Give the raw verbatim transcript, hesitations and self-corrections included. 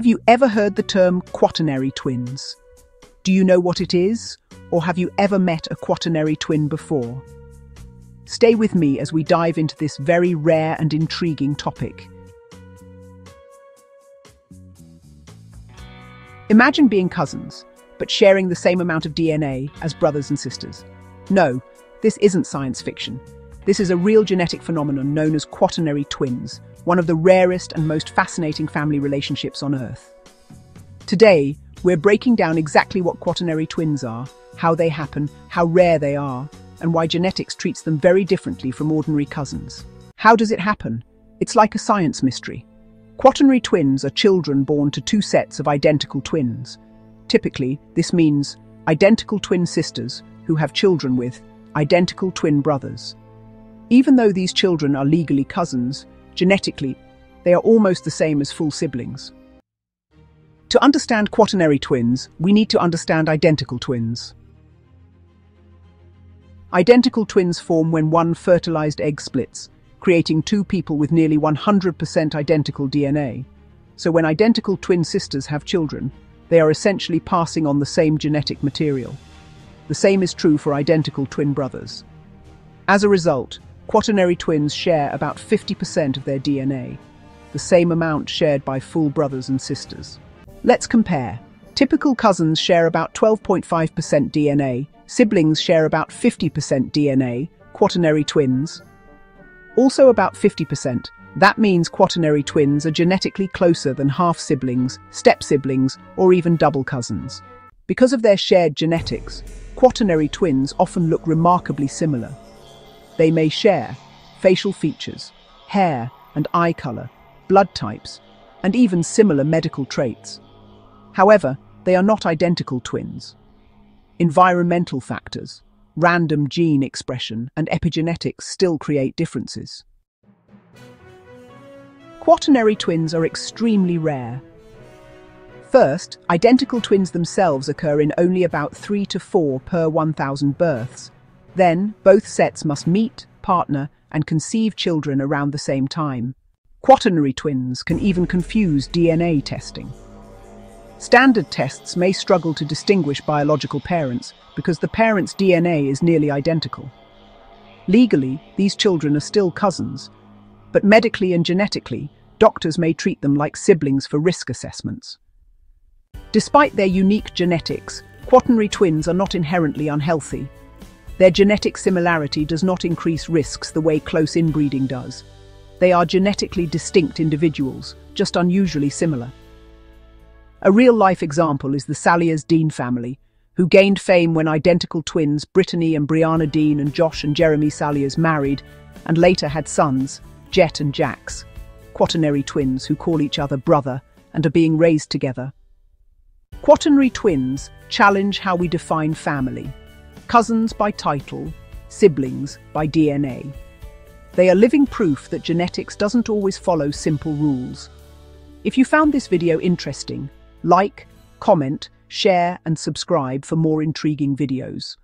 Have you ever heard the term quaternary twins? Do you know what it is? Or have you ever met a quaternary twin before? Stay with me as we dive into this very rare and intriguing topic. Imagine being cousins, but sharing the same amount of D N A as brothers and sisters. No, this isn't science fiction. This is a real genetic phenomenon known as quaternary twins, one of the rarest and most fascinating family relationships on Earth. Today, we're breaking down exactly what quaternary twins are, how they happen, how rare they are, and why genetics treats them very differently from ordinary cousins. How does it happen? It's like a science mystery. Quaternary twins are children born to two sets of identical twins. Typically, this means identical twin sisters who have children with identical twin brothers. Even though these children are legally cousins, genetically, they are almost the same as full siblings. To understand quaternary twins, we need to understand identical twins. Identical twins form when one fertilized egg splits, creating two people with nearly one hundred percent identical D N A. So when identical twin sisters have children, they are essentially passing on the same genetic material. The same is true for identical twin brothers. As a result, quaternary twins share about fifty percent of their D N A, the same amount shared by full brothers and sisters. Let's compare. Typical cousins share about twelve point five percent D N A, siblings share about fifty percent D N A, quaternary twins also about fifty percent. That means quaternary twins are genetically closer than half-siblings, step-siblings, or even double cousins. Because of their shared genetics, quaternary twins often look remarkably similar. They may share facial features, hair and eye color, blood types, and even similar medical traits. However, they are not identical twins. Environmental factors, random gene expression and epigenetics still create differences. Quaternary twins are extremely rare. First, identical twins themselves occur in only about three to four per one thousand births. Then, both sets must meet, partner, and conceive children around the same time. Quaternary twins can even confuse D N A testing. Standard tests may struggle to distinguish biological parents because the parents' D N A is nearly identical. Legally, these children are still cousins, but medically and genetically, doctors may treat them like siblings for risk assessments. Despite their unique genetics, quaternary twins are not inherently unhealthy. Their genetic similarity does not increase risks the way close inbreeding does. They are genetically distinct individuals, just unusually similar. A real-life example is the Saliers-Dean family, who gained fame when identical twins Brittany and Brianna Dean and Josh and Jeremy Saliers married and later had sons, Jet and Jax, quaternary twins who call each other brother and are being raised together. Quaternary twins challenge how we define family. Cousins by title, siblings by D N A. They are living proof that genetics doesn't always follow simple rules. If you found this video interesting, like, comment, share, and subscribe for more intriguing videos.